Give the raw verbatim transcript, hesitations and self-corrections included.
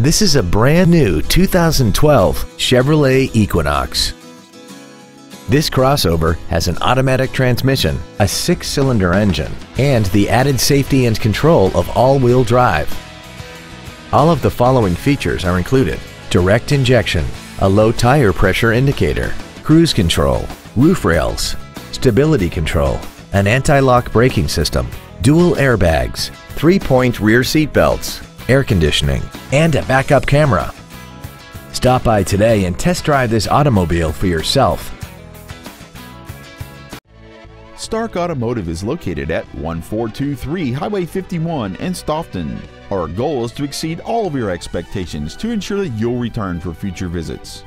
This is a brand new two thousand twelve Chevrolet Equinox. This crossover has an automatic transmission, a six-cylinder engine, and the added safety and control of all-wheel drive. All of the following features are included: direct injection, a low tire pressure indicator, cruise control, roof rails, stability control, an anti-lock braking system, dual airbags, three-point rear seat belts, air conditioning, and a backup camera. Stop by today and test drive this automobile for yourself. Stark Automotive is located at one four two three Highway fifty-one in Stoughton. Our goal is to exceed all of your expectations to ensure that you'll return for future visits.